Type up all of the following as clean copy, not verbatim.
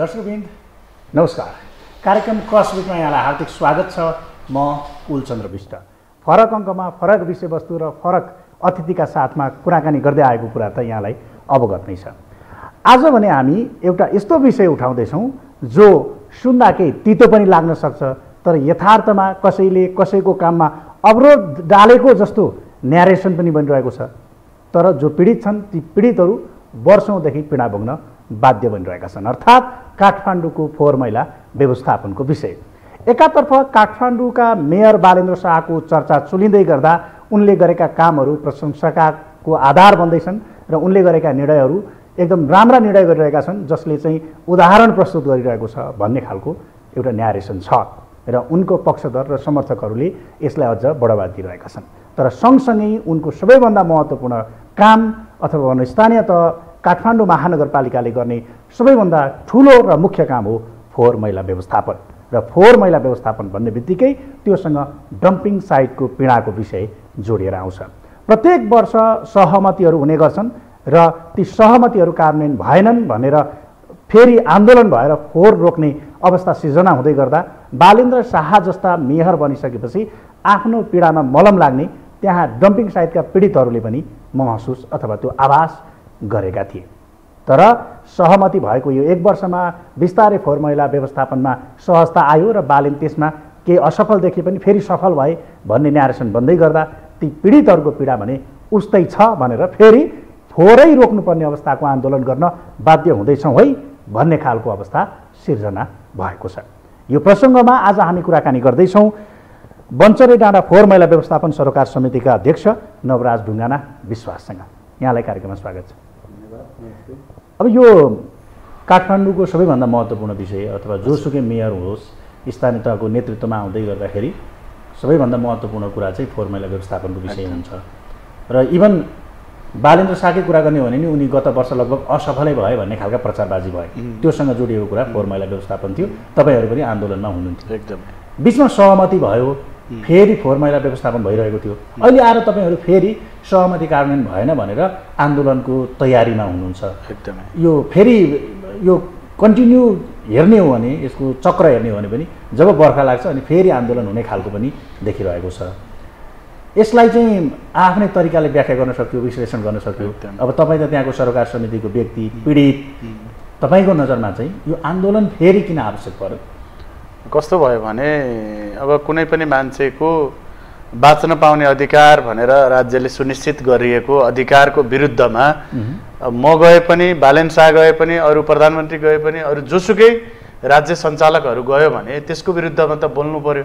दर्शकवृन्द नमस्कार। कार्यक्रम क्रसबिटमा यहाँलाई हार्दिक स्वागत छ। म कुलचन्द्र विष्ट। फरक अङ्कमा फरक विषयवस्तु र फरक अतिथिका साथमा कुराकानी गर्दै आएको कुरा त यहाँलाई अवगत नै छ। आज भने हामी एउटा यस्तो विषय उठाउँदैछौँ जो सुन्दाकै तितो पनि लाग्न सक्छ, तर यथार्थमा कसैले कसैको काममा अवरोध डालेको जस्तो न्यारेसन पनि बनिरहेको छ। तर जो पीडित छन् ती पीडितहरू वर्षौँदेखि पीडा भोग्न बाध्य बनिरहेका छन्। अर्थात् काठमाडौँको फोहोर मैला व्यवस्थापनको विषय। एकातर्फ काठमाडौँका मेयर बालेन्द्र शाहको चर्चा चुलिँदै गर्दा उनले गरेका कामहरू प्रशंसाको आधार बन्दैछन् र उनले गरेका निर्णयहरू एकदम राम्रा निर्णय गरिरहेका छन्, जसले चाहिँ उदाहरण प्रस्तुत गरिरहेको छ भन्ने खालको एउटा न्यारेसन छ र उनको पक्षधर र समर्थकहरूले यसलाई अझ बढावा दिइरहेका छन्। तर सँगसँगै उनको सबैभन्दा महत्त्वपूर्ण काम अथवा भनौँ स्थानीय तह काठमाडौँ महानगरपालिकाले गर्ने सबैभन्दा ठुलो र मुख्य काम हो फोहोर मैला व्यवस्थापन। र फोहोर मैला व्यवस्थापन भन्ने बित्तिकै त्योसँग डम्पिङ साइटको पीडाको विषय जोडिएर आउँछ। प्रत्येक वर्ष सहमतिहरू हुने गर्छन् र ती सहमतिहरू कार्यान्वयन भएनन् भनेर फेरि आन्दोलन भएर फोहोर रोक्ने अवस्था सिर्जना हुँदै गर्दा बालेन्द्र शाह जस्ता मेयर बनिसकेपछि आफ्नो पीडामा मलम लाग्ने त्यहाँ डम्पिङ साइटका पीडितहरूले पनि महसुस अथवा त्यो आभास गरेका थिए। तर सहमति भएको यो एक वर्षमा बिस्तारै फोहोर मैला व्यवस्थापनमा सहजता आयो र बालिन त्यसमा केही असफल देखे पनि फेरि सफल भए भन्ने न्यारेसन बन्दै गर्दा ती पीडितहरूको पीडा भने उस्तै छ भनेर फेरि फोहोरै रोक्नुपर्ने अवस्थाको आन्दोलन गर्न बाध्य हुँदैछौँ है भन्ने खालको अवस्था सिर्जना भएको छ। यो प्रसङ्गमा आज हामी कुराकानी गर्दैछौँ बन्चरे डाँडा फोहोर मैला व्यवस्थापन सरोकार समितिका अध्यक्ष नवराज ढुङ्गाना विश्वाससँग। यहाँलाई कार्यक्रममा स्वागत छ। अब यो काठमाडौँको सबैभन्दा महत्त्वपूर्ण विषय अथवा जोसुकै मेयर होस् स्थानीय तहको नेतृत्वमा आउँदै गर्दाखेरि सबैभन्दा महत्त्वपूर्ण कुरा चाहिँ फोहोर मैला व्यवस्थापनको विषय हुन्छ। र इभन बालेन्द्र शाहकै कुरा गर्ने हो भने नि उनी गत वर्ष लगभग असफलै भयो भन्ने खालका प्रचारबाजी भयो, त्योसँग जोडिएको कुरा फोहोर मैला व्यवस्थापन थियो। तपाईँहरू पनि आन्दोलनमा हुनुहुन्थ्यो, एकदम बिचमा सहमति भयो, फेरि फोहोर मैला व्यवस्थापन भइरहेको थियो। अहिले आएर तपाईँहरू फेरि सहमति कार्यान्वयन भएन भनेर आन्दोलनको तयारीमा हुनुहुन्छ। एकदमै यो फेरि यो कन्टिन्यू हेर्ने हो भने, यसको चक्र हेर्ने हो भने पनि जब बर्खा लाग्छ अनि फेरि आन्दोलन हुने खालको पनि देखिरहेको छ। यसलाई चाहिँ आफ्नै तरिकाले व्याख्या गर्न सक्यो, विश्लेषण गर्न सक्यो। अब तपाईँ त त्यहाँको सरकार समितिको व्यक्ति पीडित, तपाईँको नजरमा चाहिँ यो आन्दोलन फेरि किन आवश्यक पर्यो? कस्तो भयो भने अब कुनै पनि मान्छेको बाँच्न पाउने अधिकार भनेर राज्यले सुनिश्चित गरिएको अधिकारको विरुद्धमा म गए पनि, बालेन्द्र शाह गए पनि, अरू प्रधानमन्त्री गए पनि, अरू जोसुकै राज्य सञ्चालकहरू गयो भने त्यसको विरुद्धमा त बोल्नु पर्यो।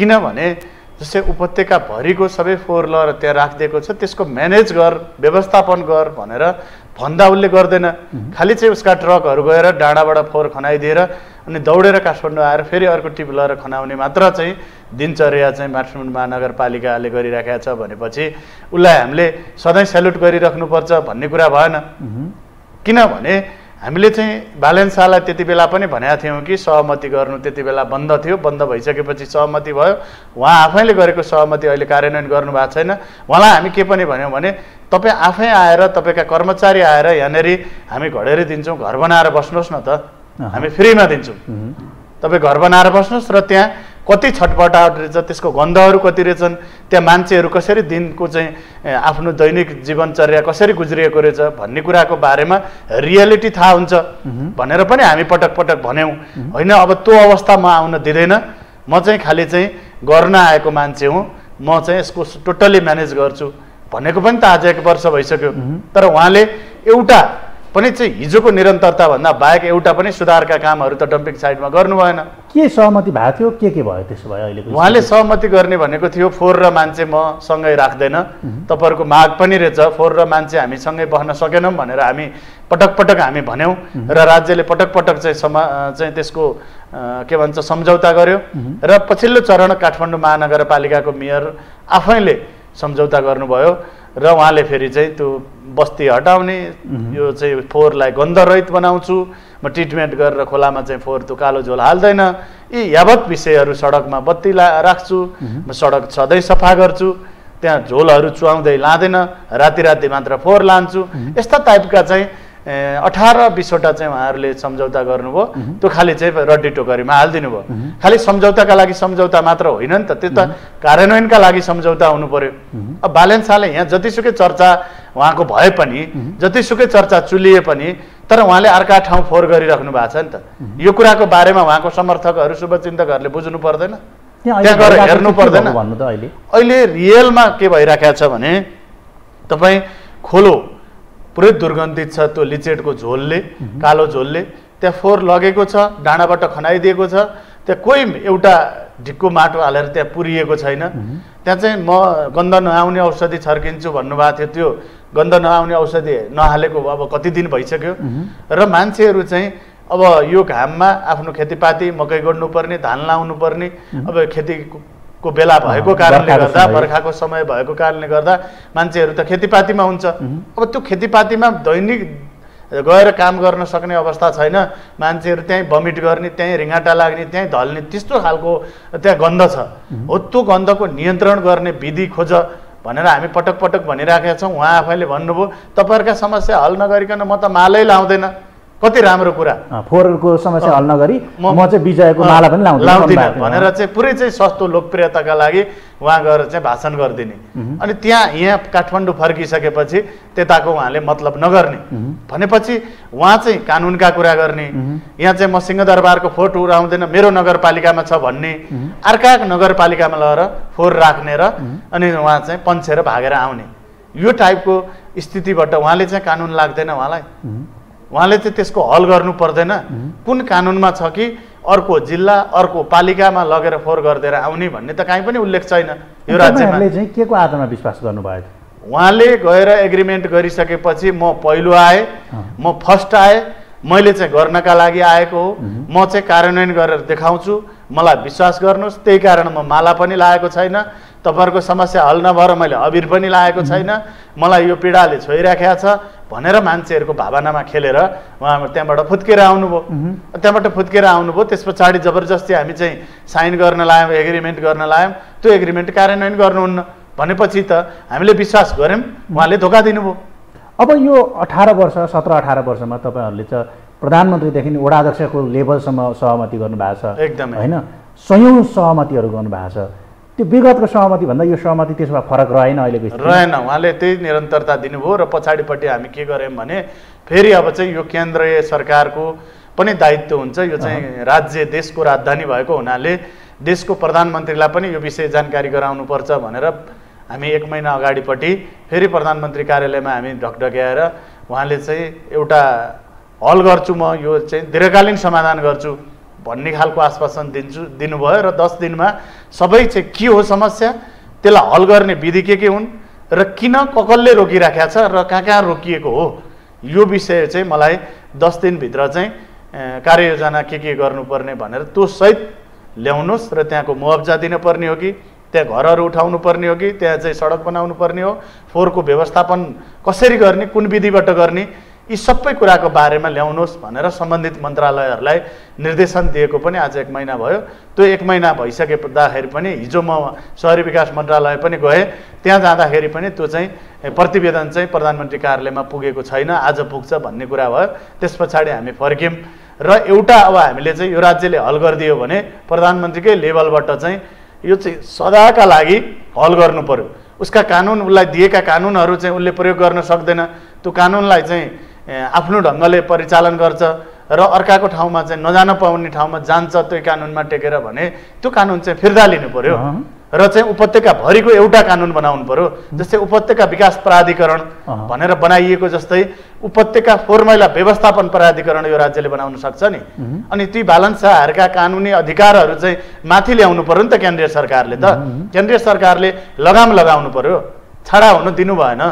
किनभने जस्तै उपत्यकाभरिको सबै फोहोर लहर त्यहाँ राखिदिएको छ, त्यसको म्यानेज गर, व्यवस्थापन गर भनेर भन्दा उसले गर्दैन। खालि चाहिँ उसका ट्रकहरू गएर डाँडाबाट फोहोर खनाइदिएर अनि दौडेर काठमाडौँ आएर फेरि अर्को टिप लहर खनाउने मात्र चाहिँ दिनचर्या चाहिँ काठमाडौँ महानगरपालिकाले गरिराखेको छ भनेपछि उसलाई हामीले सधैँ सेल्युट गरिराख्नुपर्छ भन्ने कुरा भएन। किनभने हामीले चाहिँ बालेन्द्र शाहलाई त्यति बेला पनि भनेका थियौँ कि सहमति गर्नु, त्यति बेला बन्द थियो, बन्द भइसकेपछि सहमति भयो। उहाँ आफैले गरेको सहमति अहिले कार्यान्वयन गर्नुभएको छैन। उहाँलाई हामी के पनि भन्यौँ भने तपाईँ आफै आएर, तपाईँका कर्मचारी आएर यहाँनिर हामी घडेर दिन्छौँ, घर बनाएर बस्नुहोस् न त, हामी फ्रीमा दिन्छौँ, तपाईँ घर बनाएर बस्नुहोस्। र त्यहाँ कति छटपटाहट रहेछ, त्यसको गन्धहरू कति रहेछन्, त्यहाँ मान्छेहरू कसरी दिनको चाहिँ आफ्नो दैनिक जीवनचर्या कसरी गुज्रिएको रहेछ भन्ने कुराको बारेमा रियालिटी थाहा हुन्छ भनेर पनि हामी पटक पटक भन्यौँ। होइन, अब त्यो अवस्था म आउन दिँदैन, म चाहिँ खालि चाहिँ गर्न आएको मान्छे हुँ, म चाहिँ यसको टोटल्ली म्यानेज गर्छु भनेको पनि त आज एक वर्ष भइसक्यो। तर उहाँले एउटा पनि चाहिँ हिजोको निरन्तरताभन्दा बाहेक एउटा पनि सुधारका कामहरू त डम्पिङ साइटमा गर्नु भएन। के सहमति भएको थियो, के भयो त्यसो भए? अहिले उहाँले सहमति गर्ने भनेको थियो फोहोर र मान्छे म सँगै राख्दैन, तपाईँहरूको माग पनि रहेछ, फोहोर र मान्छे हामी सँगै बस्न सकेनौँ भनेर हामी पटक पटक हामी भन्यौँ र राज्यले पटक पटक चाहिँ त्यसको के भन्छ सम्झौता गर्यो। र पछिल्लो चरण काठमाडौँ महानगरपालिकाको मेयर आफैले सम्झौता गर्नुभयो र उहाँले फेरि चाहिँ त्यो बस्ती हटाउने, यो चाहिँ फोहोरलाई गन्धरहित बनाउँछु, म ट्रिटमेन्ट गरेर खोलामा चाहिँ फोहोर त्यो कालो झोल हाल्दैन, यी यावत विषयहरू, सडकमा बत्ती राख्छु, म सडक सधैँ सफा गर्छु, त्यहाँ झोलहरू चुहाउँदै लाँदैन, राति मात्र फोहोर लान्छु, यस्ता टाइपका चाहिँ 18-20 वटा चाहिँ उहाँहरूले सम्झौता गर्नुभयो, त्यो खाली चाहिँ रड्डी टोकरीमा हाल्दिनु भयो। खाली सम्झौताका लागि सम्झौता मात्र होइन नि त, त्यो त कार्यान्वयनका लागि सम्झौता हुनु पर्यो। अब बालेन्द्र शाहले यहाँ जतिसुकै चर्चा उहाँको भए पनि, जतिसुकै चर्चा चुलिए पनि, तर उहाँले अर्का ठाउँ फोहोर गरिराख्नु भएको छ नि त। यो कुराको बारेमा उहाँको समर्थकहरू, शुभचिन्तकहरूले बुझ्नु पर्दैन, त्यहाँ गएर हेर्नु पर्दैन। अहिले रियलमा के भइराखेको छ भने तपाईँ खोलो पुरै दुर्गन्धित छ, त्यो लिचेटको झोलले, कालो झोलले त्यहाँ फोहोर लगेको छ, डाँडाबाट खनाइदिएको छ, त्यहाँ कोही एउटा ढिक्को माटो हालेर त्यहाँ पुरिएको छैन। त्यहाँ चाहिँ म गन्ध नआउने औषधि छर्किन्छु भन्नुभएको थियो, त्यो गन्ध नआउने औषधि नहालेको अब कति दिन भइसक्यो। र मान्छेहरू चाहिँ अब यो घाममा आफ्नो खेतीपाती, मकै गर्नुपर्ने, धान लाउनुपर्ने, अब खेतीको बेला भएको कारणले गर्दा, बर्खाको समय भएको कारणले गर्दा मान्छेहरू त खेतीपातीमा हुन्छ। अब त्यो खेतीपातीमा दैनिक गएर काम गर्न सक्ने अवस्था छैन, मान्छेहरू त्यहीँ भमिट गर्ने, त्यहीँ रिँगाटा लाग्ने, त्यहीँ ढल्ने, त्यस्तो खालको त्यहाँ गन्ध छ। हो, त्यो गन्धको नियन्त्रण गर्ने विधि खोज भनेर हामी पटक पटक भनिराखेका छौँ। उहाँ आफैले भन्नुभयो तपाईँहरूका समस्या हल नगरिकन म त मालै लाउँदैन। कति राम्रो कुरा, फोहोरको समस्या हल नगरी म चाहिँ विजयको माला पनि लाउँदिनँ भनेर चाहिँ पुरै चाहिँ सस्तो लोकप्रियताका लागि उहाँ गएर चाहिँ भाषण गरिदिने, अनि त्यहाँ यहाँ काठमाडौँ फर्किसकेपछि त्यताको उहाँले मतलब नगर्ने। भनेपछि उहाँ चाहिँ कानुनका कुरा गर्ने, यहाँ चाहिँ म सिंहदरबारको फोहोर उडाउँदैन, मेरो नगरपालिकामा छ भन्ने, अर्का नगरपालिकामा लगेर फोहोर राख्ने र अनि उहाँ चाहिँ पन्छेर भागेर आउने, यो टाइपको स्थितिबाट उहाँले चाहिँ कानुन लाग्दैन, उहाँलाई उहाँले चाहिँ त्यसको हल गर्नु पर्दैन। कुन कानुनमा छ कि अर्को जिल्ला, अर्को पालिकामा लगेर फोहोर गरिदिएर आउने भन्ने त काहीँ पनि उल्लेख छैन यो राज्यमा। चाहिँ के को आधारमा विश्वास गर्नुभयो? उहाँले गएर एग्रिमेन्ट गरिसकेपछि म पहिलो आएँ, म फर्स्ट आएँ, मैले चाहिँ गर्नका लागि आएको हो, म चाहिँ कार्यान्वयन गरेर देखाउँछु, मलाई विश्वास गर्नुहोस्, त्यही कारण म माला पनि लागेको छैन, तपाईँहरूको समस्या हल नभएर मैले अबिर पनि लागेको छैन, मलाई यो पीडाले छोइराखेको छ भनेर मान्छेहरूको भावनामा खेलेर उहाँ त्यहाँबाट फुत्केर आउनुभयो। त्यस पछाडि जबरजस्ती हामी चाहिँ साइन गर्न लायौँ, एग्रिमेन्ट गर्न लायौँ, त्यो एग्रिमेन्ट कार्यान्वयन गर्नुहुन्न भनेपछि त हामीले विश्वास गऱ्यौँ, उहाँले धोका दिनुभयो। अब यो 17-18 वर्षमा तपाईँहरूले त प्रधानमन्त्रीदेखि वडाध्यक्षको लेभलसम्म सहमति गर्नुभएको छ, एकदमै होइन, सयौँ सहमतिहरू गर्नुभएको छ। त्यो विगतको सहमति भन्दा यो सहमति त्यसमा फरक रहेन, अहिलेको रहेन। उहाँले त्यही निरन्तरता दिनुभयो र पछाडिपट्टि हामी के गर्यौँ भने फेरि अब चाहिँ यो केन्द्रीय सरकारको पनि दायित्व हुन्छ, यो चाहिँ राज्य देशको राजधानी भएको हुनाले देशको प्रधानमन्त्रीलाई पनि यो विषय जानकारी गराउनुपर्छ भनेर हामी 1 महिना अगाडिपट्टि फेरि प्रधानमन्त्री कार्यालयमा हामी ढकढक्याएर उहाँले चाहिँ एउटा हल गर्छु म, यो चाहिँ दीर्घकालीन समाधान गर्छु भन्ने खालको आश्वासन दिनुभयो र 10 दिनमा सबै चाहिँ के हो समस्या, त्यसलाई हल गर्ने विधि के हुन् र किन कसले रोकिराखेको छ र कहाँ कहाँ रोकिएको हो, यो विषय चाहिँ मलाई 10 दिनभित्र चाहिँ कार्ययोजना के गर्नुपर्ने भनेर त्यो सहित ल्याउनुहोस् र त्यहाँको मुआब्जा दिनुपर्ने हो कि, त्यहाँ घरहरू उठाउनु पर्ने हो कि, त्यहाँ चाहिँ सडक बनाउनु पर्ने हो, फोहोरको व्यवस्थापन कसरी गर्ने, कुन विधिबाट गर्ने, यी सबै कुराको बारेमा ल्याउनुहोस् भनेर सम्बन्धित मन्त्रालयहरूलाई निर्देशन दिएको पनि आज 1 महिना भयो। त्यो 1 महिना भइसकेदाखेरि पनि हिजो म सहरी विकास मन्त्रालय पनि गएँ, त्यहाँ जाँदाखेरि पनि त्यो चाहिँ प्रतिवेदन चाहिँ प्रधानमन्त्री कार्यालयमा पुगेको छैन, आज पुग्छ भन्ने कुरा भयो। त्यस पछाडि हामी फर्क्यौँ र एउटा अब हामीले चाहिँ यो राज्यले हल गरिदियो भने प्रधानमन्त्रीकै लेभलबाट चाहिँ यो चाहिँ सदाका लागि हल गर्नु पर्यो, उसका कानुन, उसलाई दिएका कानुनहरू चाहिँ उसले प्रयोग गर्न सक्दैन, त्यो कानुनलाई चाहिँ आफ्नो ढङ्गले परिचालन गर्छ र अर्काको ठाउँमा चाहिँ नजान पाउने ठाउँमा जान्छ त्यो कानुनमा टेकेर भने त्यो कानुन चाहिँ फिर्ता लिनु पर्यो र चाहिँ उपत्यकाभरिको एउटा कानुन बनाउनु पर्यो। जस्तै उपत्यका विकास प्राधिकरण भनेर बनाइएको, जस्तै उपत्यका फोहोर मैला व्यवस्थापन प्राधिकरण यो राज्यले बनाउन सक्छ नि, अनि ती बालेन्द्र शाहका कानुनी अधिकारहरू चाहिँ माथि ल्याउनु पर्यो नि त केन्द्रीय सरकारले। त केन्द्रीय सरकारले लगाम लगाउनु पर्यो, छाडा हुनु दिनु भएन,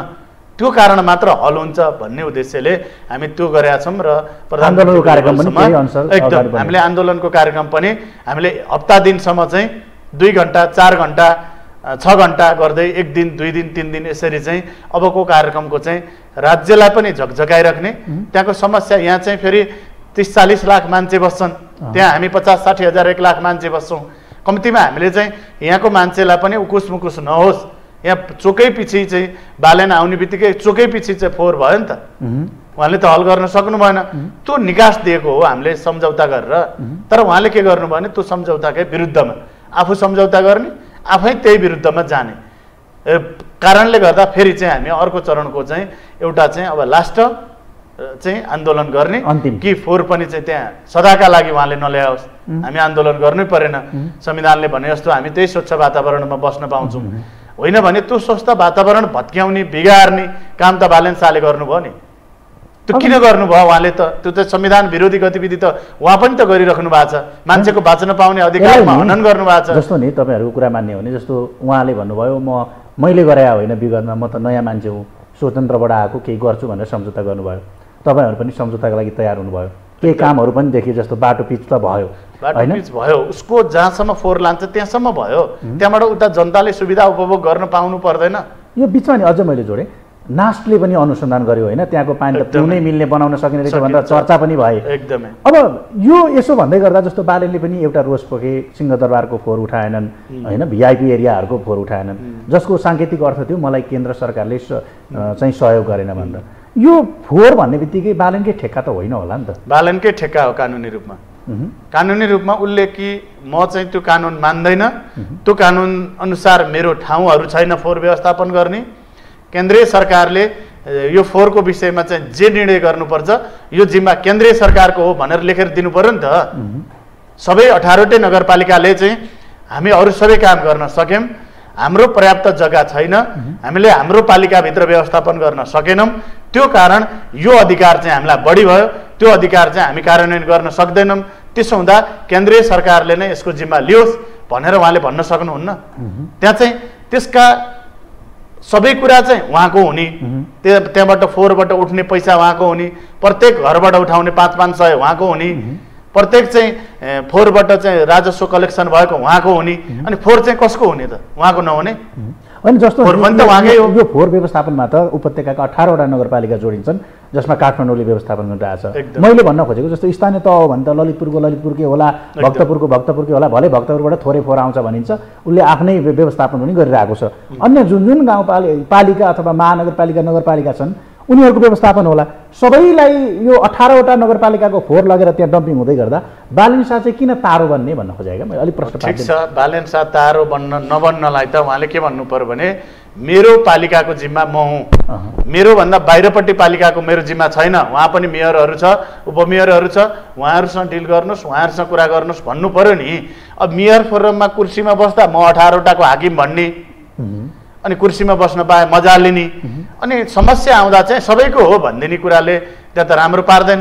त्यो कारण मात्र हल हुन्छ भन्ने उद्देश्यले हामी त्यो गरेका छौँ। र आन्दोलनको कार्यक्रम पनि एकदम हामीले आन्दोलनको कार्यक्रम पनि हामीले हप्ता दिनसम्म चाहिँ 2 घन्टा, 4 घन्टा, 6 घन्टा गर्दै 1 दिन 2 दिन 3 दिन यसरी चाहिँ अबको कार्यक्रमको चाहिँ राज्यलाई पनि झकझकाइराख्ने। त्यहाँको समस्या, यहाँ चाहिँ फेरि 30-40 लाख मान्छे बस्छन्, त्यहाँ हामी 50-60 हजार 1 लाख मान्छे बस्छौँ, कम्तीमा हामीले चाहिँ यहाँको मान्छेलाई पनि उकुस मुकुस नहोस्। यहाँ चोकै पछि चाहिँ बालेन आउने बित्तिकै चोकै पछि चाहिँ फोहोर भयो नि त, उहाँले त हल गर्न सक्नु भएन। त्यो निकास दिएको हो हामीले सम्झौता गरेर, तर उहाँले के गर्नु भने त्यो सम्झौताकै विरुद्धमा आफू सम्झौता गर्ने आफै त्यही विरुद्धमा जाने कारणले गर्दा फेरि चाहिँ हामी अर्को चरणको चाहिँ एउटा चाहिँ अब लास्ट चाहिँ आन्दोलन गर्ने कि फोहोर पनि चाहिँ त्यहाँ सदाका लागि उहाँले नल्याओस्, हामी आन्दोलन गर्नै परेन, संविधानले भने जस्तो हामी त्यही स्वच्छ वातावरणमा बस्न पाउँछौँ होइन भने त्यो स्वस्थ वातावरण भत्क्याउने बिगार्ने काम त बालेन्द्र शाहले गर्नुभयो नि। त्यो किन गर्नुभयो उहाँले? त त्यो त संविधान विरोधी गतिविधि त उहाँ पनि त गरिराख्नु भएको छ, मान्छेको बाँच्न पाउने अधिकारमा हनन गर्नुभएको छ। जस्तो नि तपाईँहरूको कुरा मान्ने हो भने जस्तो उहाँले भन्नुभयो मैले गराए होइन विगतमा, म त नयाँ मान्छे हुँ, स्वतन्त्रबाट आएको केही गर्छु भनेर सम्झौता गर्नुभयो। तपाईहरु पनि सम्झौताको लागि तयार हुनुभयो, केही कामहरु पनि देखे जस्तो बाटो पिच त भयो, बाटो पिच भयो, उसको जहाँसम्म फोहोर लान्छ त्यहाँसम्म भयो, त्यहाँबाट उता जनताले सुविधा उपभोग गर्न पाउनु पर्दैन। यो बिचमा नि अझ मैले जोडे नास्टले पनि अनुसन्धान गर्यो होइन, त्यहाँको पानी त पिउनै मिल्ने बनाउन सकिने रहेछ भनेर चर्चा पनि भयो एकदमै। अब यो यसो भन्दै गर्दा जस्तो बालेले पनि एउटा रोष पोखे, सिंहदरबारको फोहोर उठाएनन् होइन, भिआइपी एरियाहरुको फोहोर उठाएनन्, जसको सांकेतिक अर्थ थियो मलाई केन्द्र सरकारले चाहिँ सहयोग गरेन भनेर। यो फोहोर भन्ने बित्तिकै बालनकै ठेक्का त होइन होला नि त? बालनकै ठेक्का हो कानुनी रूपमा। कानुनी रूपमा उसले कि म चाहिँ त्यो कानुन मान्दैन, त्यो कानुन अनुसार मेरो ठाउँहरू छैन फोहोर व्यवस्थापन गर्ने, केन्द्रीय सरकारले यो फोहोरको विषयमा चाहिँ जे निर्णय गर्नुपर्छ यो जिम्मा केन्द्रीय सरकारको हो भनेर लेखेर दिनु पर्यो नि त। सबै 18वटै नगरपालिकाले चाहिँ हामी अरू सबै काम गर्न सक्यौँ, हाम्रो पर्याप्त जग्गा छैन, हामीले हाम्रो पालिकाभित्र व्यवस्थापन गर्न सकेनौँ, त्यो कारण यो अधिकार चाहिँ हामीलाई बढी भयो, त्यो अधिकार चाहिँ हामी कार्यान्वयन गर्न सक्दैनौँ, त्यसो हुँदा केन्द्रीय सरकारले नै यसको जिम्मा लियोस् भनेर उहाँले भन्न सक्नुहुन्न। त्यहाँ चाहिँ त्यसका सबै कुरा चाहिँ उहाँको हुने, त्यहाँबाट फोहोरबाट उठ्ने पैसा उहाँको हुने, प्रत्येक घरबाट उठाउने 500-500 उहाँको हुने, प्रत्येक चाहिँ फोहोरबाट चाहिँ राजस्व कलेक्सन भएको उहाँको हुने, अनि फोहोर चाहिँ कसको हुने त? उहाँको नहुने अनि जस्तो यो फोहोर व्यवस्थापनमा त उपत्यकाका 18वटा नगरपालिका जोडिन्छन् जसमा काठमाडौँले व्यवस्थापन गरिरहेछ। मैले भन्न खोजेको जस्तो स्थानीय तह हो भने त ललितपुरकै होला, भक्तपुरकै होला, भलै भक्तपुरबाट थोरै फोहोर आउँछ भनिन्छ, उसले आफ्नै व्यवस्थापन पनि गरिरहेको छ। अन्य जुन जुन गाउँपालिका अथवा महानगरपालिका नगरपालिका छन् उनीहरूको व्यवस्थापन होला। सबैलाई यो 18वटा नगरपालिकाको फोहोर लगेर त्यहाँ डम्पिङ हुँदै गर्दा बालेन्द्र शाह चाहिँ किन तारो बन्ने भन्न खोजेको? मैले अलिक प्रश्न पार्छु। ठिक छ, बालेन्द्र शाह तारो बन्न नबन्नलाई त उहाँले के भन्नु पर्यो भने मेरो पालिकाको जिम्मा म हुँ, मेरोभन्दा बाहिरपट्टि पालिकाको मेरो जिम्मा छैन, उहाँ पनि मेयरहरू छ, उपमेयरहरू छ, उहाँहरूसँग डिल गर्नुहोस्, उहाँहरूसँग कुरा गर्नुहोस् भन्नु पर्यो नि। अब मेयर फोरममा कुर्सीमा बस्दा म 18वटाको हाकिम भन्ने, अनि कुर्सीमा बस्न पाए मजा लिने, अनि समस्या आउँदा चाहिँ सबैको हो भनिदिने कुराले त्यहाँ त राम्रो पार्दैन।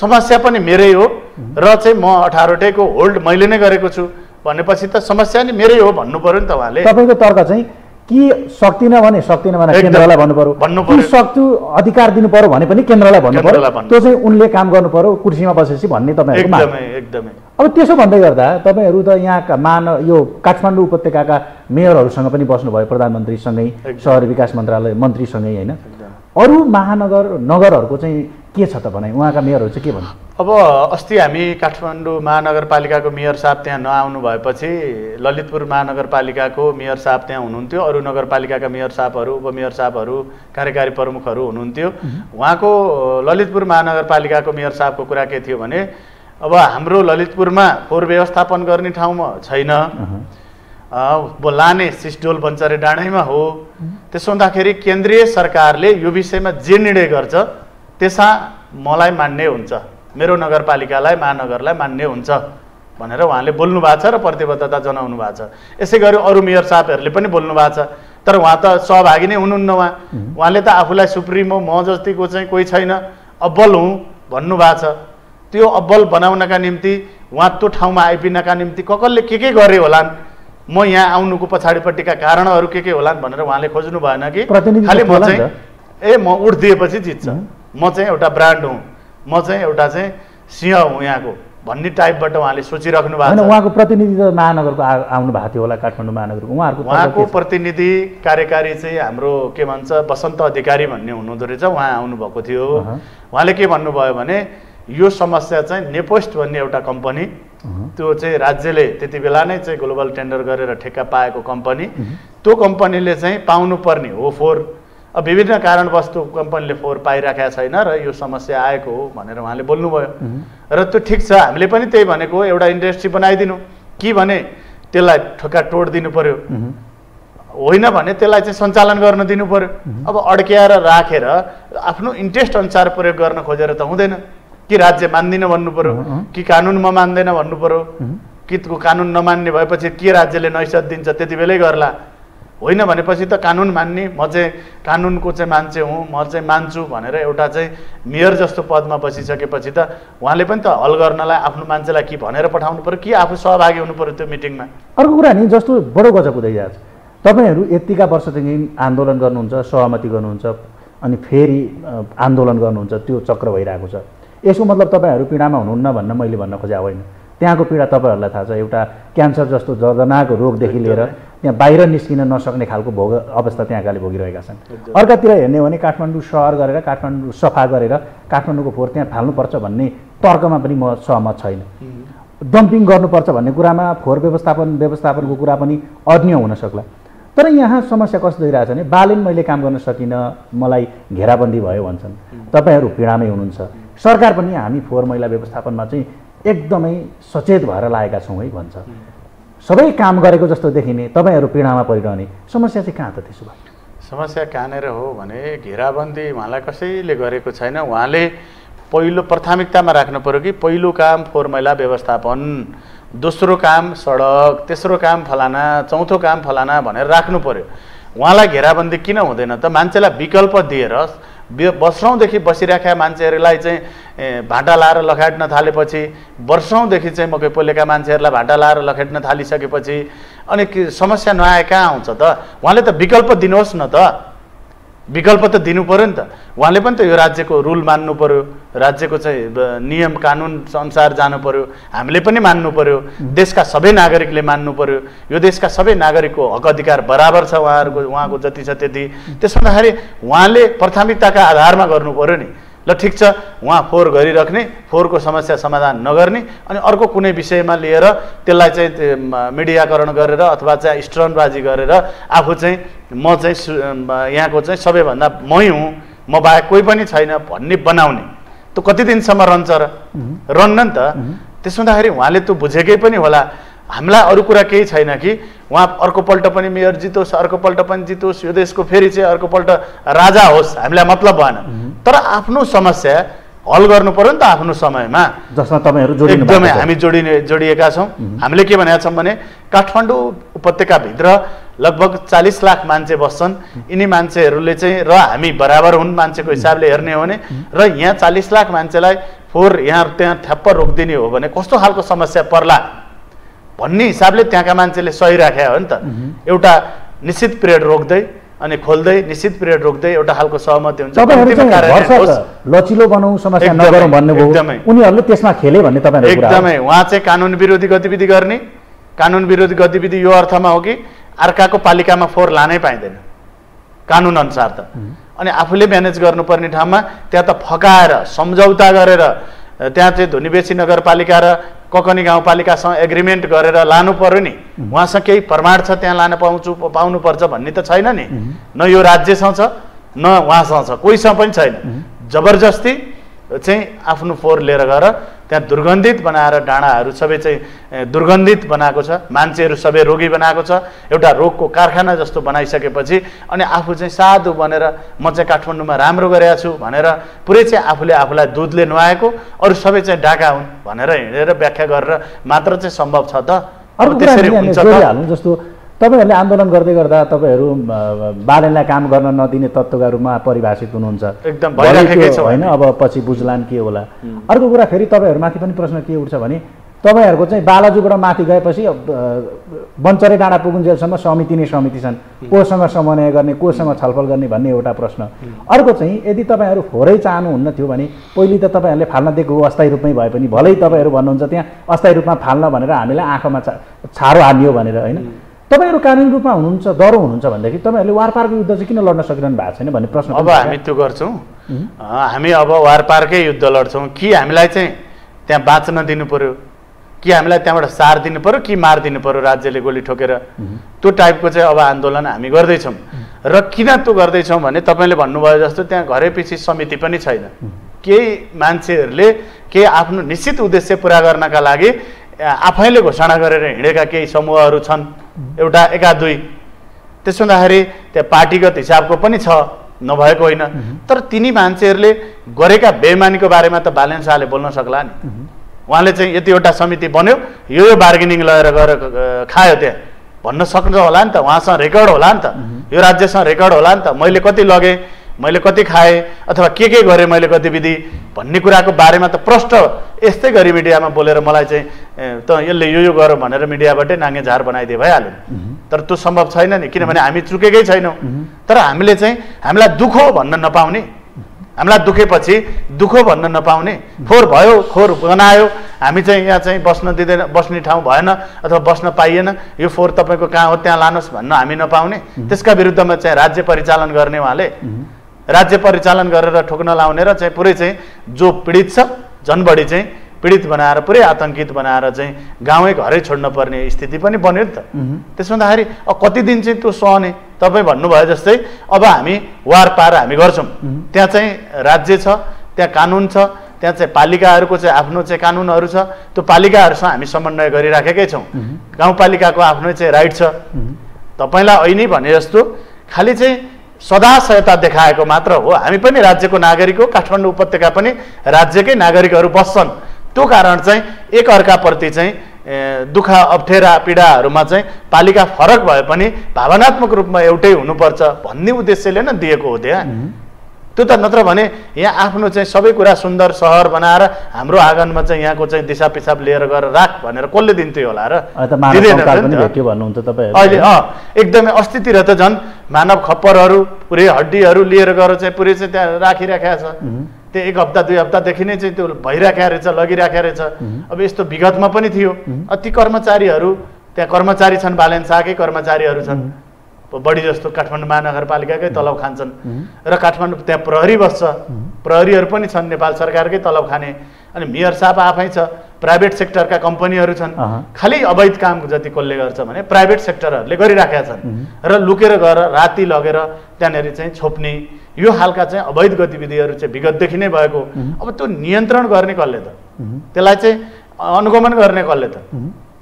समस्या पनि मेरै हो र चाहिँ म 18वटैको होल्ड मैले नै गरेको छु भनेपछि त समस्या नि मेरै हो भन्नु पर्यो नि त उहाँले। तपाईँको तर्क चाहिँ कि सक्दिनँ भने केन्द्रलाई भन्नु पर्यो, सक्छु अधिकार दिनु पर्यो भने पनि केन्द्रलाई भन्नु पर्यो, त्यो चाहिँ उनले काम गर्नु पर्यो कुर्सीमा बसेपछि भन्ने तपाईँहरूको माग। एकदमै। अब त्यसो भन्दै गर्दा तपाईँहरू त यहाँका यो काठमाडौँ उपत्यकाका मेयरहरूसँग पनि बस्नुभयो, प्रधानमन्त्रीसँगै, सहर विकास मन्त्रालय मन्त्रीसँगै होइन, अरू महानगर नगरहरूको चाहिँ के छ त भनाइ? उहाँका मेयरहरू चाहिँ के भन्नु? अब अस्ति हामी काठमाडौँ महानगरपालिकाको मेयर साहब त्यहाँ नआउनु भएपछि ललितपुर महानगरपालिकाको मेयर साहब त्यहाँ हुनुहुन्थ्यो, अरू नगरपालिकाका मेयर साहबहरू, उपमेयर साहबहरू, कार्यकारी प्रमुखहरू हुनुहुन्थ्यो। उहाँको ललितपुर महानगरपालिकाको मेयर साहबको कुरा के थियो भने अब हाम्रो ललितपुरमा फोहोर व्यवस्थापन गर्ने ठाउँमा छैन, लाने सिस्डोल बन्चरे डाँडैमा हो, त्यसो हुँदाखेरि केन्द्रीय सरकारले यो विषयमा जे निर्णय गर्छ त्यसमा मलाई मान्ने हुन्छ, मेरो नगरपालिकालाई महानगरलाई मान्ने हुन्छ भनेर उहाँले बोल्नु भएको छ र प्रतिबद्धता जनाउनु भएको छ। यसै गरी अरू मेयर साहबहरूले पनि बोल्नु भएको छ, तर उहाँ त सहभागी नै हुनुहुन्न। उहाँले त आफूलाई सुप्रिमो म जस्तीको चाहिँ कोही छैन, अब्बल हुँ भन्नुभएको छ। त्यो अब्बल बनाउनका निम्ति उहाँ त्यो ठाउँमा आइपिनका निम्ति कसले के गरे होलान्, म यहाँ आउनुको पछाडिपट्टिका कारणहरू के होलान् भनेर उहाँले खोज्नु भएन कि खालि म चाहिँ म उठ दिएपछि जित्छ, म चाहिँ एउटा ब्रान्ड हुँ, म चाहिँ एउटा चाहिँ सिंह हुँ यहाँको भन्ने टाइपबाट उहाँले सोचिराख्नु भएको छ। उहाँको प्रतिनिधि त महानगरको आउनु भएको थियो होला काठमाडौँ महानगरको, उहाँको प्रतिनिधि कार्यकारी चाहिँ हाम्रो के भन्छ बसन्त अधिकारी भन्ने हुनुहुँदो रहेछ, उहाँ आउनुभएको थियो। उहाँले के भन्नुभयो भने यो समस्या चाहिँ नेपोस्ट भन्ने एउटा कम्पनी, त्यो चाहिँ राज्यले त्यति बेला नै चाहिँ ग्लोबल टेन्डर गरेर ठेक्का पाएको कम्पनी, त्यो कम्पनीले चाहिँ पाउनुपर्ने हो फोहोर, अब विभिन्न कारणवस्तु कम्पनीले फोहोर पाइराखेको छैन र यो समस्या आएको हो भनेर उहाँले बोल्नुभयो र त्यो ठिक छ। हामीले पनि त्यही भनेको एउटा इन्डस्ट्री बनाइदिनु कि भने त्यसलाई ठोका टोड दिनु पर्यो होइन भने त्यसलाई चाहिँ सञ्चालन गर्न दिनु पर्यो। अब अड्क्याएर राखेर आफ्नो इन्ट्रेस्ट अनुसार प्रयोग गर्न खोजेर त हुँदैन कि राज्य मान्दिन भन्नु पर्यो कि कानुन म मान्दैन भन्नु पर्यो कि कानुन नमान्ने भएपछि के राज्यले नैसत दिन्छ त्यति बेलै गर्ला होइन भनेपछि त कानुन मान्ने म चाहिँ कानुनको चाहिँ मान्छे हुँ म चाहिँ मान्छु भनेर एउटा चाहिँ मेयर जस्तो पदमा बसिसकेपछि त उहाँले पनि त हल गर्नलाई आफ्नो मान्छेलाई के भनेर पठाउनु पर्यो कि आफू सहभागी हुनु पर्यो त्यो मिटिङमा। अर्को कुरा नि जस्तो बडो गजब हुँदै जान्छ तपाईहरू यतिका वर्षदेखि आन्दोलन गर्नुहुन्छ सहमति गर्नुहुन्छ अनि फेरि आन्दोलन गर्नुहुन्छ त्यो चक्र भइरहेको छ। यसको मतलब तपाईहरू पीडामा हुनुहुन्न भन्न मैले भन्न खोजेको होइन। त्यहाँको पीडा तपाईहरूलाई थाहा छ एउटा क्यान्सर जस्तो दर्दनाक रोगदेखि लिएर त्यहाँ बाहिर निस्किन नसक्ने खालको भोग अवस्था त्यहाँकाले भोगिरहेका छन्। अर्कातिर हेर्ने हो भने काठमाडौँ सहर गरेर काठमाडौँ सफा गरेर काठमाडौँको फोहोर त्यहाँ फाल्नुपर्छ भन्ने तर्कमा पनि म सहमत छैन। डम्पिङ गर्नुपर्छ भन्ने कुरामा फोहोर व्यवस्थापनको कुरा पनि अन्य हुन सक्ला। तर यहाँ समस्या कस्तो भइरहेछ भने बालिन मैले काम गर्न सकिनँ मलाई घेराबन्दी भयो भन्छन् तपाईँहरू पीडामै हुनुहुन्छ। सरकार पनि हामी फोहोर मैला व्यवस्थापनमा चाहिँ एकदमै सचेत भएर लागेका छौँ है भन्छ। सबै काम गरेको जस्तो देखिने तपाईहरू पीडामा परिरहने समस्या चाहिँ कहाँ त त्यसो भए समस्या कहाँनिर हो भने घेराबन्दी उहाँलाई कसैले गरेको छैन। उहाँले पहिलो प्राथमिकतामा राख्नु पर्यो कि पहिलो काम फोहोर मैला व्यवस्थापन दोस्रो काम सडक तेस्रो काम फलाना चौथो काम फलाना भनेर राख्नु पर्यो। उहाँलाई घेराबन्दी किन हुँदैन त मान्छेलाई विकल्प दिएर वर्षौंदेखि बसिराखेका मान्छेहरूलाई चाहिँ भाटा लाएर लखेट्न थालेपछि वर्षौंदेखि चाहिँ मकै पोलेका मान्छेहरूलाई भाटा लाएर लखेट्न थालिसकेपछि अनि समस्या नआए कहाँ आउँछ त। उहाँले त विकल्प दिनुहोस् न त विकल्प त दिनु पर्यो नि त। उहाँले पनि त यो राज्यको रुल मान्नु पर्यो राज्यको चाहिँ नियम कानुन अनुसार जानु पर्यो हामीले पनि मान्नु पर्यो देशका सबै नागरिकले मान्नु पर्यो यो देशका सबै नागरिकको हक अधिकार बराबर छ उहाँहरूको उहाँको जति छ त्यति। त्यसो हुँदाखेरि उहाँले प्राथमिकताका आधारमा गर्नु पर्यो नि। ल ठिक छ उहाँ फोहोर गरिराख्ने फोहोरको समस्या समाधान नगर्ने अनि अर्को कुनै विषयमा लिएर त्यसलाई चाहिँ मिडियाकरण गरेर अथवा चाहिँ स्टोनबाजी गरेर आफू चाहिँ म चाहिँ यहाँको चाहिँ सबैभन्दा मै हुँ म बाहेक कोही पनि छैन भन्ने बनाउने त्यो कति दिनसम्म रहन्छ र रहन्न नि त। त्यसो हुँदाखेरि उहाँले त्यो बुझेकै पनि होला हामीलाई अरू कुरा केही छैन कि उहाँ अर्कोपल्ट पनि मेयर जितोस् अर्कोपल्ट पनि जितोस् यो देशको फेरि चाहिँ अर्कोपल्ट राजा होस् हामीलाई मतलब भएन। तर आफ्नो समस्या हल गर्नु पर्यो नि त आफ्नो समयमा जसमा तपाईँहरू जोडिनु एकदमै हामी जोडिएका छौँ। हामीले के भनेका छौँ भने काठमाडौँ उपत्यकाभित्र लगभग 40 लाख मान्छे बस्छन् यिनी मान्छेहरूले चाहिँ र हामी बराबर हुन् मान्छेको हिसाबले हेर्ने हो भने र यहाँ 40 लाख मान्छेलाई फोहोर यहाँ त्यहाँ ठ्याप्प रोकिदिने हो भने कस्तो खालको समस्या पर्ला भन्ने हिसाबले त्यहाँका मान्छेले सही राखे हो नि त। एउटा निश्चित पिरियड रोक्दै अनि खोल्दै निश्चित पिरियड रोक्दै एउटा खालको सहमति हुन्छ लचिलो बनाउँ समस्या नगरौँ भन्ने उनीहरूले त्यसमा खेले भन्ने तपाईहरुको कुरा एकदमै उहाँ चाहिँ कानुन विरोधी गतिविधि गर्ने। कानुन विरोधी गतिविधि यो अर्थमा हो कि अर्काको पालिकामा फोहोर लानै पाइँदैन कानुन अनुसार त अनि आफूले म्यानेज गर्नुपर्ने ठाउँमा त्यहाँ त फकाएर सम्झौता गरेर त्यहाँ चाहिँ धुनीबेसी नगरपालिका र ककनी गाउँपालिकासँग एग्रिमेन्ट गरेर लानु पर्यो नि। उहाँसँग केही प्रमाण छ त्यहाँ लान पाउनुपर्छ भन्ने त छैन नि। न यो राज्यसँग छ न उहाँसँग छ कोहीसँग पनि छैन। जबरजस्ती चाहिँ आफ्नो फोहोर लिएर गएर त्यहाँ दुर्गन्धित बनाएर डाँडाहरू सबै चाहिँ दुर्गन्धित बनाएको छ मान्छेहरू सबै रोगी बनाएको छ एउटा रोगको कारखाना जस्तो बनाइसकेपछि अनि आफू चाहिँ साधु बनेर म चाहिँ काठमाडौँमा राम्रो गरेको छु भनेर पुरै चाहिँ आफूले आफूलाई दुधले नुहाएको अरू सबै चाहिँ डाका हुन् भनेर हिँडेर व्याख्या गरेर मात्र चाहिँ सम्भव छ त। अरू त्यसरी हुन्छ जस्तो तपाईँहरूले आन्दोलन गर्दै गर्दा तपाईँहरू बालेनलाई काम गर्न नदिने तत्त्वका रूपमा परिभाषित हुनुहुन्छ एकदम भइराखेको छ हैन अब पछि बुझलान् के होला। अर्को कुरा फेरि तपाईँहरूमाथि पनि प्रश्न के उठ्छ भने तपाईँहरूको चाहिँ बालाजुबाट माथि गएपछि बञ्चरे डाँडा पुगुन्जेलसम्म समिति नै समिति छन् कोसँग समन्वय गर्ने कोसँग छलफल गर्ने भन्ने एउटा प्रश्न। अर्को चाहिँ यदि तपाईँहरू फोरै चाहनुहुन्न थियो भने पहिले त तपाईँहरूले फाल्न दिएको अस्थायी रूपमै भए पनि भलै तपाईँहरू भन्नुहुन्छ त्यहाँ अस्थायी रूपमा फाल्न भनेर हामीलाई आँखामा छारो हालियो भनेर हैन तपाईहरु कानुनी रूपमा हुनुहुन्छ डरो हुनुहुन्छ भन्दाखेरि तपाईहरुले वारपारको युद्ध चाहिँ किन लड्न सकिरहनु भएको छैन भन्ने प्रश्न अब हामी त्यो गर्छौं। हामी अब वारपारकै युद्ध लड्छौं कि हामीलाई चाहिँ त्यहाँ बाँच्न दिनु पर्यो कि हामीलाई त्यहाँबाट सार दिनु पर्यो कि मार दिनु पर्यो राज्यले गोली ठोकेर त्यो टाइपको चाहिँ अब आन्दोलन हामी गर्दैछौँ। र किन त्यो गर्दैछौं भने तपाईले भन्नुभयो जस्तो त्यहाँ घरैपछि समिति पनि छैन। केही मान्छेहरुले के आफ्नो निश्चित उद्देश्य पूरा गर्नका लागि आफैले घोषणा गरेर हिडेका केही समूहहरु छन्, एउटा एका दुई। त्यसो हुँदाखेरि त्यहाँ पार्टीगत हिसाबको पनि छ, नभएको होइन। तर तिनी मान्छेहरुले गरेका बेइमानीको बारेमा त बालेन्द्र शाहले बोल्न सक्ला नि। उहाँले चाहिँ यति एउटा समिति बन्यो, यो बार्गेनिङ लिएर गएर खायो त्यहाँ भन्न सक्छ होला नि त। उहाँसँग रेकर्ड होला नि त, यो राज्यसँग रेकर्ड होला नि त। मैले कति लगे, मैले कति खाएँ, अथवा के गरेँ, मैले गतिविधि भन्ने कुराको बारेमा त प्रष्ट यस्तै गरी मिडियामा बोलेर मलाई चाहिँ त यसले यो गर भनेर मिडियाबाटै नाङ्गे झार बनाइदिए भइहाल्यो। तर त्यो सम्भव छैन नि, किनभने हामी चुकेकै छैनौँ। तर हामीले चाहिँ हामीलाई दुःख भन्न नपाउने, हामीलाई दुखेपछि दुःख भन्न नपाउने, फोहोर भयो, खोर बनायो, हामी चाहिँ यहाँ चाहिँ बस्न दिँदैन, बस्ने ठाउँ भएन अथवा बस्न पाइएन, यो फोहोर तपाईँको कहाँ हो त्यहाँ लानुहोस् भन्न हामी नपाउने। त्यसका विरुद्धमा चाहिँ राज्य परिचालन गर्ने, उहाँले राज्य परिचालन गरेर ठोक्न लाउने र चाहिँ पुरै चाहिँ जो पीडित छ जनबढी चाहिँ पीडित बनाएर पुरै आतंकित बनाएर चाहिँ गाउँै घरै छोड्न पर्ने स्थिति पनि बन्यो नि त। त्यसो हुँदाखेरि अब कति दिन चाहिँ त्यो सहने? तपाईँ भन्नुभयो जस्तै अब हामी वार पार हामी गर्छौँ। त्यहाँ चाहिँ राज्य छ, त्यहाँ कानुन छ, त्यहाँ चाहिँ पालिकाहरूको चाहिँ आफ्नो चाहिँ कानुनहरू छ। त्यो पालिकाहरूसँग हामी समन्वय गरिराखेकै छौँ। गाउँपालिकाको आफ्नो चाहिँ राइट छ। तपाईँलाई अहिले भने जस्तो खालि चाहिँ सदा सहायता देखाएको मात्र हो। हामी पनि राज्यको नागरिक हो, काठमाडौँ उपत्यका पनि राज्यकै नागरिकहरू बस्छन्। त्यो कारण चाहिँ एक अर्काप्रति चाहिँ दुःख अप्ठ्यारा पीडाहरूमा चाहिँ पालिका फरक भए पनि भावनात्मक रूपमा एउटै हुनुपर्छ भन्ने उद्देश्यले नै दिएको हो त्यहाँ। त्यो त नत्र भने यहाँ आफ्नो चाहिँ सबै कुरा सुन्दर सहर बनाएर हाम्रो आँगनमा चाहिँ यहाँको चाहिँ दिशा पिसाब लिएर गएर राख भनेर कसले दिन्थ्यो होला र? अहिले एकदमै अस्तितिर त झन् मानव खप्परहरू पुरै हड्डीहरू लिएर गएर चाहिँ पुरै चाहिँ त्यहाँ राखिराखेको छ। त्यो एक हप्ता दुई हप्तादेखि नै चाहिँ त्यो भइराखेको रहेछ, लगिराखेको रहेछ। अब यस्तो विगतमा पनि थियो। ती कर्मचारीहरू त्यहाँ कर्मचारी छन्, बालेन्द्र शाहकै कर्मचारीहरू छन्, बढी जस्तो काठमाडौँ महानगरपालिकाकै तलब खान्छन् र काठमाडौँ त्यहाँ प्रहरी बस्छ। प्रहरीहरू पनि छन् नेपाल सरकारकै तलब खाने, अनि मेयर साहब आफै छ। प्राइभेट सेक्टरका कम्पनीहरू छन्। खालि अवैध काम जति कसले गर्छ भने प्राइभेट सेक्टरहरूले गरिराखेका छन् र लुकेर गएर राति लगेर त्यहाँनिर चाहिँ छोप्ने, यो हालका चाहिँ अवैध गतिविधिहरू चाहिँ विगतदेखि नै भएको। अब त्यो नियन्त्रण गर्ने कसले त? त्यसलाई चाहिँ अनुगमन गर्ने कसले त?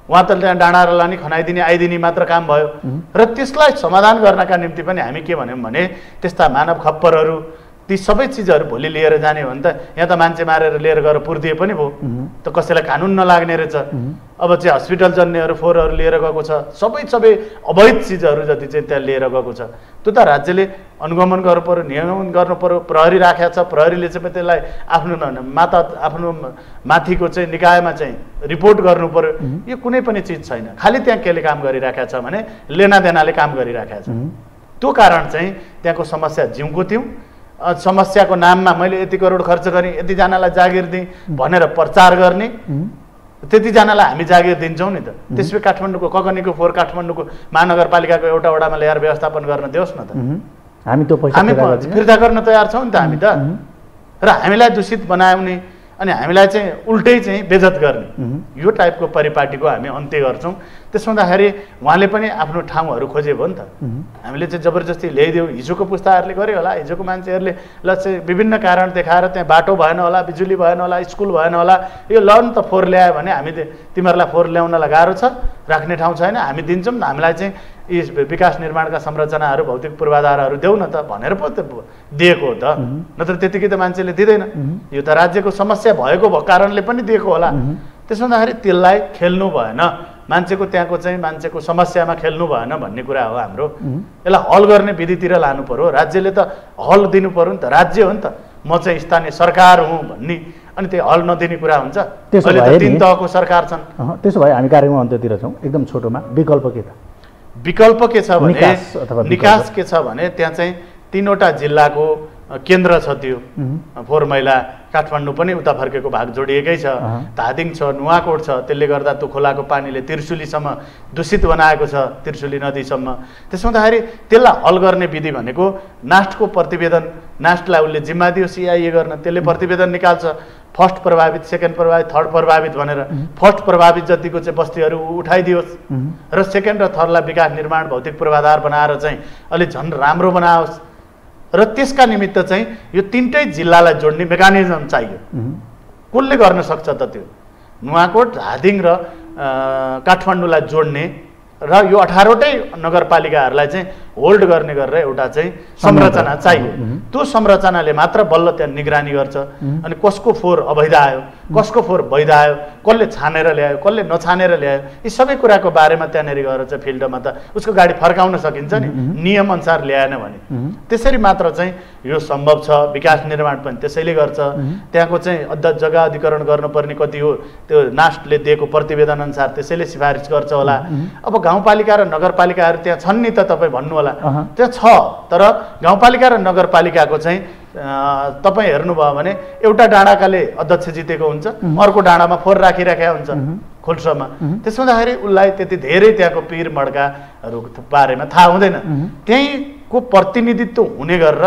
उहाँ त त्यहाँ डाँडा र लानी खनाइदिने आइदिने मात्र काम भयो। र त्यसलाई समाधान गर्नका निम्ति पनि हामी के भन्यौँ भने त्यस्ता मानव खप्परहरू ती सबै चिजहरू भोलि लिएर जाने हो भने त यहाँ त मान्छे मारेर लिएर गएर पुर्दिए पनि भयो, त कसैलाई कानुन नलाग्ने रहेछ। अब चाहिँ हस्पिटल जन्नेहरू फोहोरहरू लिएर गएको छ, सबै सबै अवैध चिजहरू जति चाहिँ त्यहाँ लिएर गएको छ। त्यो त राज्यले अनुगमन गर्नु पर्यो, नियमन गर्नु पर्यो। प्रहरी राखेको छ, प्रहरीले चाहिँ त्यसलाई आफ्नो माता आफ्नो माथिको चाहिँ निकायमा चाहिँ रिपोर्ट गर्नु पर्यो। यो कुनै पनि चिज छैन। खालि त्यहाँ केले काम गरिराखेको छ भने लेनादेनाले काम गरिराखेको छ। त्यो कारण चाहिँ त्यहाँको समस्या जिउँको थियौँ। समस्याको नाममा मैले यति करोड खर्च गरेँ, यतिजनालाई जागिर दिएँ भनेर प्रचार गर्ने, त्यतिजनालाई हामी जागिर दिन्छौँ नि त। त्यसपछि काठमाडौँको ककनीको फोहोर काठमाडौँको महानगरपालिकाको एउटा वडामा ल्याएर व्यवस्थापन गर्न दियोस् न त। हामी त्यो पैसा फिर्ता गर्न तयार छौँ नि त हामी त। र हामीलाई दूषित बनाउने अनि हामीलाई चाहिँ उल्टै चाहिँ बेजत गर्ने, यो टाइपको परिपाटीको हामी अन्त्य गर्छौँ। त्यसो हुँदाखेरि उहाँले पनि आफ्नो ठाउँहरू खोजे भयो नि त। हामीले चाहिँ जबरजस्ती ल्याइदियो। हिजोको पुस्ताहरूले गरे होला, हिजोको मान्छेहरूले ल चाहिँ विभिन्न कारण देखाएर त्यहाँ बाटो भएन होला, बिजुली भएन होला, स्कुल भएन होला, यो लर्न त फोहोर ल्यायो भने हामी तिमीहरूलाई फोहोर ल्याउनलाई गाह्रो छ, राख्ने ठाउँ छैन, हामी दिन्छौँ, हामीलाई चाहिँ यी विकास निर्माणका संरचनाहरू भौतिक पूर्वाधारहरू देऊ न त भनेर पो त दिएको हो त। नत्र त्यतिकै त मान्छेले दिँदैन। यो त राज्यको समस्या भएको कारणले पनि दिएको होला। त्यसो हुँदाखेरि त्यसलाई खेल्नु भएन, मान्छेको त्यहाँको चाहिँ मान्छेको समस्यामा खेल्नु भएन भन्ने कुरा हो हाम्रो। यसलाई हल गर्ने विधितिर लानु पर्यो। राज्यले त हल दिनु पर्यो नि त, राज्य हो नि त। म चाहिँ स्थानीय सरकार हुँ भन्ने अनि त्यो हल नदिने कुरा हुन्छ। त्यसो भए तीन तहको सरकार छन्। त्यसो भए हामी कार्यक्रम अन्त्यतिर छौँ। एकदम छोटोमा विकल्प के त? विकल्प के छ भने निकास के छ भने त्यहाँ चाहिँ तिनवटा जिल्लाको केन्द्र छ त्यो फोहोर मैला काठमाडौँ पनि उता फर्केको भाग जोडिएकै छ, धादिङ छ, नुवाकोट छ। त्यसले गर्दा त्यो खोलाको पानीले त्रिशुलीसम्म दूषित बनाएको छ, त्रिशुली नदीसम्म। त्यसो हुँदाखेरि त्यसलाई हल गर्ने विधि भनेको नास्टको प्रतिवेदन, नास्टलाई उसले जिम्मा दियो सिआइए गर्न, त्यसले प्रतिवेदन निकाल्छ फर्स्ट प्रभावित, सेकेन्ड प्रभावित, थर्ड प्रभावित भनेर। फर्स्ट प्रभावित जतिको चाहिँ बस्तीहरू उठाइदियोस् र सेकेन्ड र थर्डलाई विकास निर्माण भौतिक पूर्वाधार बनाएर चाहिँ अलिक झन् राम्रो बनाओस् र त्यसका निमित्त चाहिँ यो तीनटै जिल्लालाई जोड्ने मेकानिजम चाहियो। कसले गर्न सक्छ त त्यो? नुवाकोट, धादिङ र काठमाडौँलाई जोड्ने र यो 18वटै नगरपालिकाहरूलाई चाहिँ होल्ड गर्ने गरेर एउटा चाहिँ संरचना चाहियो। त्यो संरचनाले मात्र बल्ल त्यहाँ निगरानी गर्छ। अनि कसको फोहोर अवैध आयो, कसको फोहोर वैध आयो, कसले छानेर ल्यायो, कसले नछानेर ल्यायो, यी सबै कुराको बारेमा त्यहाँनिर गएर चाहिँ फिल्डमा त उसको गाडी फर्काउन सकिन्छ नि, नियमअनुसार ल्याएन भने। त्यसरी मात्र चाहिँ यो सम्भव छ। विकास निर्माण पनि त्यसैले गर्छ। त्यहाँको चाहिँ अद्ध जग्गा अधिकरण गर्नुपर्ने कति हो, त्यो नास्टले दिएको प्रतिवेदन अनुसार त्यसैले सिफारिस गर्छ होला। अब गाउँपालिका र नगरपालिकाहरू त्यहाँ छन् नि त, तपाईँ भन्नु होला त्यहाँ छ, तर गाउँपालिका र नगरपालिकाको चाहिँ तपाईँ हेर्नुभयो भने एउटा डाँडाकाले अध्यक्ष जितेको हुन्छ, अर्को डाँडामा फोहोर राखिराखेका हुन्छ खोल्सोमा। त्यसो हुँदाखेरि उसलाई त्यति धेरै त्यहाँको पीर मड्काहरूको बारेमा थाहा हुँदैन। त्यहीँको प्रतिनिधित्व हुने गरेर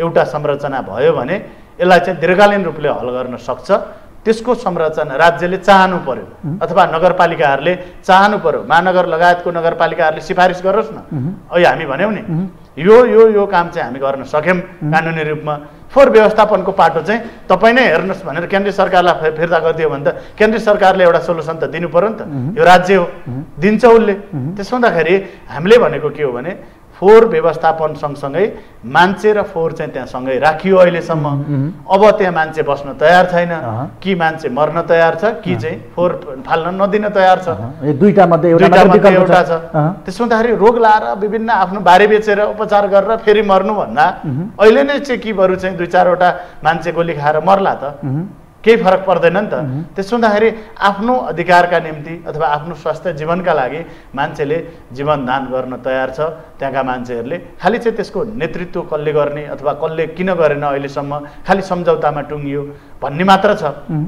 एउटा संरचना भयो भने यसलाई चाहिँ दीर्घकालीन रूपले हल गर्न सक्छ। त्यसको संरचना राज्यले चाहनु पर्यो अथवा नगरपालिकाहरूले चाहनु पर्यो। महानगर लगायतको नगरपालिकाहरूले सिफारिस गरोस् न, अहिले हामी भन्यौँ नि यो यो यो काम चाहिँ हामी गर्न सक्यौँ कानुनी रूपमा। फोहोर व्यवस्थापनको पाटो चाहिँ तपाईँ नै हेर्नुहोस् भनेर केन्द्रीय सरकारलाई फिर्ता गरिदियो भने त केन्द्रीय सरकारले एउटा सोलुसन त दिनु पर्यो नि त। यो राज्य हो, दिन्छ उसले। त्यसो हुँदाखेरि हामीले भनेको के हो भने फोहोर व्यवस्थापन सँगसँगै मान्छे र फोहोर चाहिँ त्यहाँ सँगै राखियो अहिलेसम्म। अब त्यहाँ मान्छे बस्न तयार छैन, कि मान्छे मर्न तयार छ, कि चाहिँ फोहोर फाल्न नदिन तयार छ। एउटा छ। त्यसो हुँदाखेरि रोग लाएर विभिन्न आफ्नो बारे बेचेर उपचार गरेर फेरि मर्नुभन्दा अहिले नै चाहिँ कि बरु चाहिँ 2-4 वटा मान्छे गोली खाएर मर्ला त केही फरक पर्दैन नि त। त्यसो हुँदाखेरि आफ्नो अधिकारका निम्ति अथवा आफ्नो स्वास्थ्य जीवनका लागि मान्छेले जीवनदान गर्न तयार छ। त्यहाँका मान्छेहरूले खालि चाहिँ त्यसको नेतृत्व कसले गर्ने अथवा कसले किन गरेन अहिलेसम्म खालि सम्झौतामा टुङ्गियो भन्ने मात्र छ।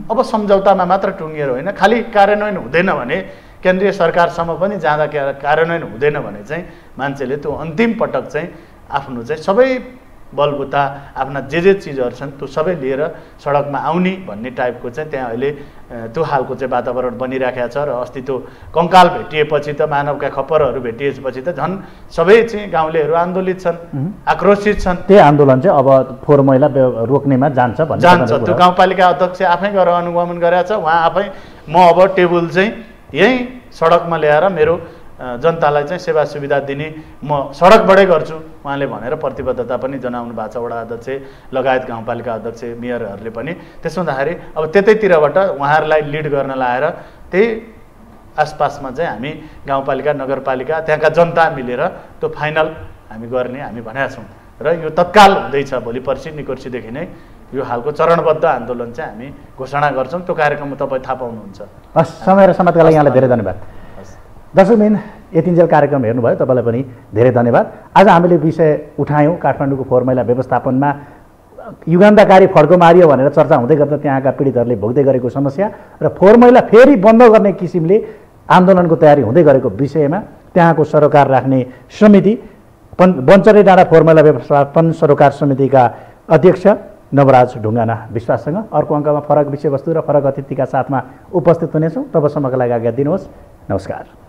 अब सम्झौतामा मात्र टुङ्गिएर होइन, खालि कार्यान्वयन हुँदैन भने, केन्द्रीय सरकारसम्म पनि जाँदा कार्यान्वयन हुँदैन भने चाहिँ मान्छेले त्यो अन्तिम पटक चाहिँ आफ्नो चाहिँ सबै बलबुता आफ्ना जे जे चिजहरू छन् त्यो सबै लिएर सडकमा आउने भन्ने टाइपको चाहिँ त्यहाँ अहिले त्यो हालको चाहिँ वातावरण बनिराखेको छ। र अस्ति त्यो कङ्काल भेटिएपछि त, मानवका खप्परहरू भेटिएपछि त झन् सबै चाहिँ गाउँलेहरू आन्दोलित छन्, आक्रोशित छन्। त्यही आन्दोलन चाहिँ अब फोहोर मैला रोक्नेमा जान्छ जान्छ। त्यो गाउँपालिका अध्यक्ष आफै गएर अनुगमन गरेका छ। उहाँ आफै म अब टेबुल चाहिँ यहीँ सडकमा ल्याएर मेरो जनतालाई चाहिँ सेवा सुविधा दिने म सडकबाटै गर्छु उहाँले भनेर प्रतिबद्धता पनि जनाउनु भएको छ वडा अध्यक्ष लगायत गाउँपालिका अध्यक्ष मेयरहरूले पनि। त्यसो हुँदाखेरि अब त्यतैतिरबाट उहाँहरूलाई लिड गर्न लाएर त्यही आसपासमा चाहिँ हामी गाउँपालिका नगरपालिका त्यहाँका जनता मिलेर त्यो फाइनल हामी गर्ने हामी भनेका छौँ। र यो तत्काल हुँदैछ। भोलि पर्सि निकोर्सीदेखि नै यो हालको चरणबद्ध आन्दोलन चाहिँ हामी घोषणा गर्छौँ। त्यो कार्यक्रममा तपाईँ थाहा पाउनुहुन्छ। हस्, समय र समाजका लागि यहाँलाई धेरै धन्यवाद। दर्शकबिन यतिन्जेल कार्यक्रम हेर्नुभयो, तपाईँलाई पनि धेरै धन्यवाद। आज हामीले विषय उठायौँ काठमाडौँको फोहोर मैला व्यवस्थापनमा युगान्तकारी फड्को मारियो भनेर चर्चा हुँदै गर्दा त्यहाँका पीडितहरूले भोग्दै गरेको समस्या र फोहोर मैला फेरि बन्द गर्ने किसिमले आन्दोलनको तयारी हुँदै गरेको विषयमा त्यहाँको सरोकार राख्ने समिति बन्चरे डाँडा फोहोर मैला व्यवस्थापन सरोकार समितिका अध्यक्ष नवराज ढुङ्गाना विश्वाससँग अर्को अङ्कमा फरक विषयवस्तु र फरक अतिथिका साथमा उपस्थित हुनेछौँ। तबसम्मका लागि आज्ञा दिनुहोस्। नमस्कार।